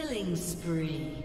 Killing spree.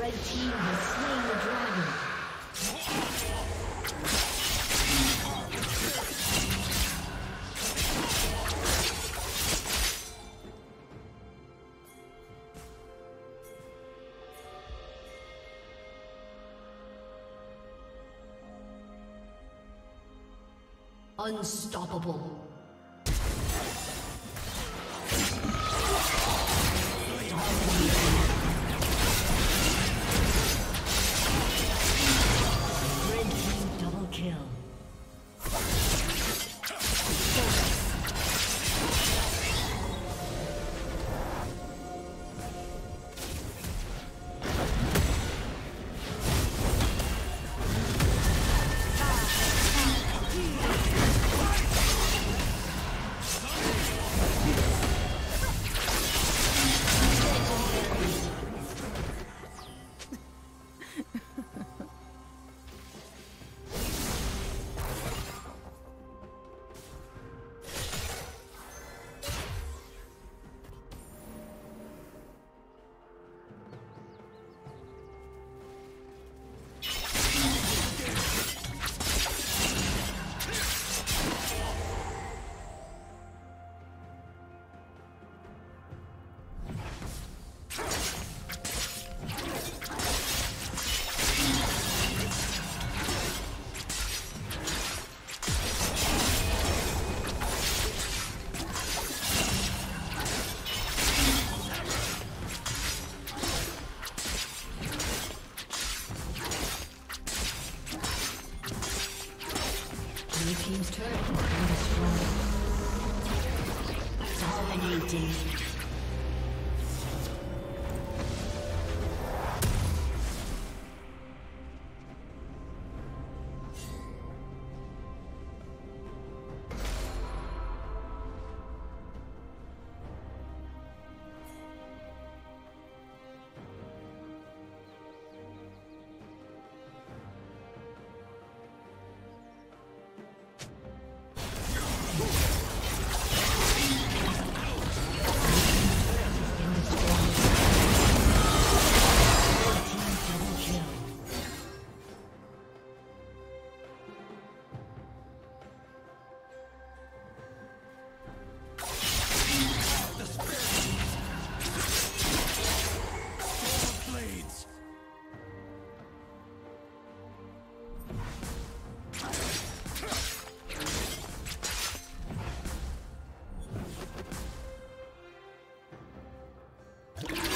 Red team has slain the dragon. Unstoppable. You